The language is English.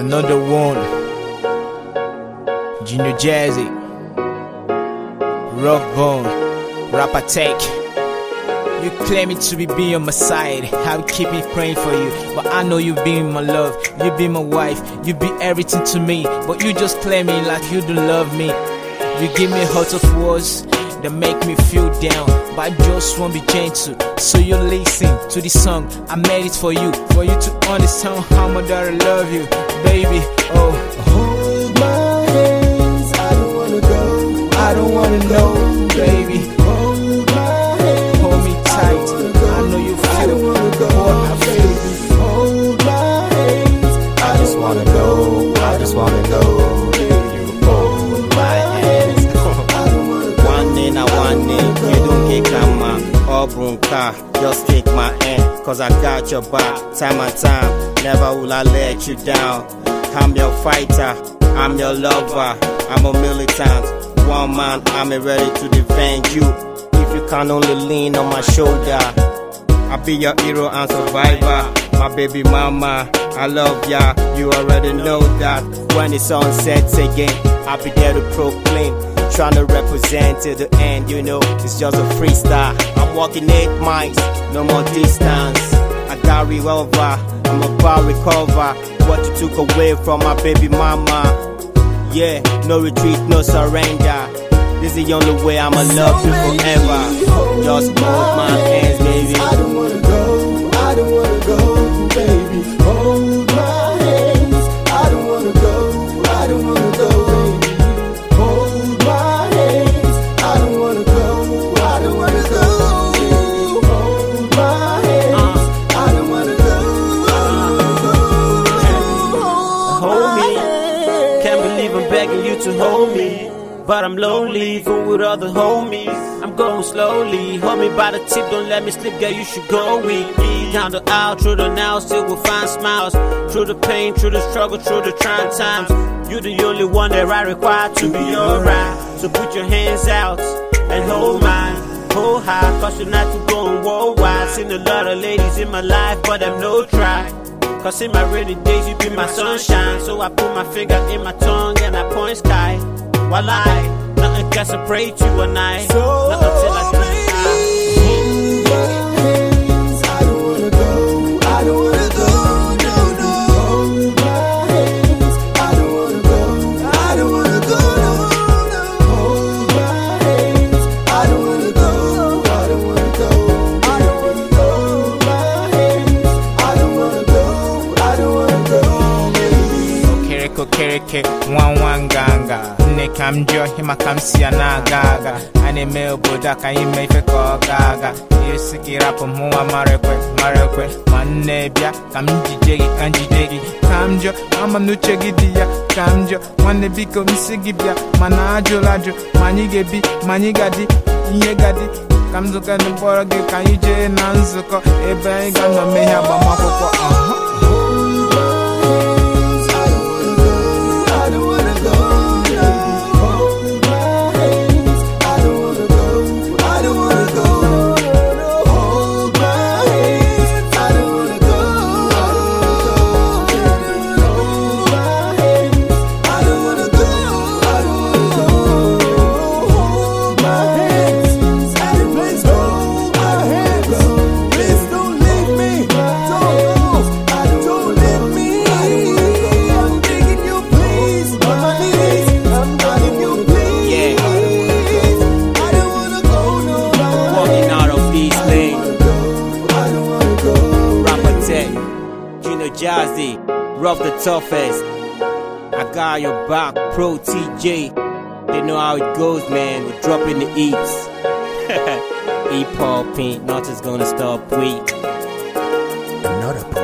another one. Junior Jazzy, Rough Bone, RappaTek. You claim it to be being on my side. I'll keep it praying for you, but I know you being my love. You be my wife, you be everything to me, but you just claim me like you don't love me. You give me heart of words that make me feel down, but I just won't be gentle. So you listen to this song, I made it for you to understand how much I love you, baby. Oh, hold my hands, I don't wanna go, I don't wanna know, baby. Just take my hand, cause I got your back. Time and time, never will I let you down. I'm your fighter, I'm your lover, I'm a militant. One man, I'm ready to defend you. If you can only lean on my shoulder, I'll be your hero and survivor. My baby mama, I love ya, you already know that. When the sun sets again, I'll be there to proclaim. Trying to represent till the end, you know, it's just a freestyle. I'm walking 8 miles, no more distance. I carry over, I'm about to recover what you took away from my baby mama. Yeah, no retreat, no surrender. This is the only way I'ma love you forever. Just hold my hands, baby. I don't wanna go, I don't wanna go, baby. Hold my hands, I don't wanna go, I don't wanna go. Begging you to hold me, but I'm lonely, fool with other homies. I'm going slowly, hold me by the tip, don't let me slip, girl, you should go with me. Down the aisle, through the now, still we'll find smiles. Through the pain, through the struggle, through the trying times. You're the only one that I require to be alright. So put your hands out and hold mine, hold high, cause you're not too going worldwide. Seen a lot of ladies in my life, but I'm no try. Cause in my rainy days you be my sunshine. So I put my finger in my tongue and I point sky. While I, nothing can separate you and I. So until I die. Kereke wanganganga nekamjo himakamsia na gaga anime obodo ka ime ifeko gaga yesikira po mu amarekwe marekwe manebia kamjijegi kanjijegi kamjo amanuchegi dia kamjo manebiko misigibia manajo lajo manigebi manigadi yegadi kamzuka nboroge kanje nanzuko ebe ga no meha ba makwoko. Jazzy, rough the toughest. I got your back, Pro TJ. They know how it goes, man. We're dropping the eats. Hip hop ain't nothing's gonna stop we. Another.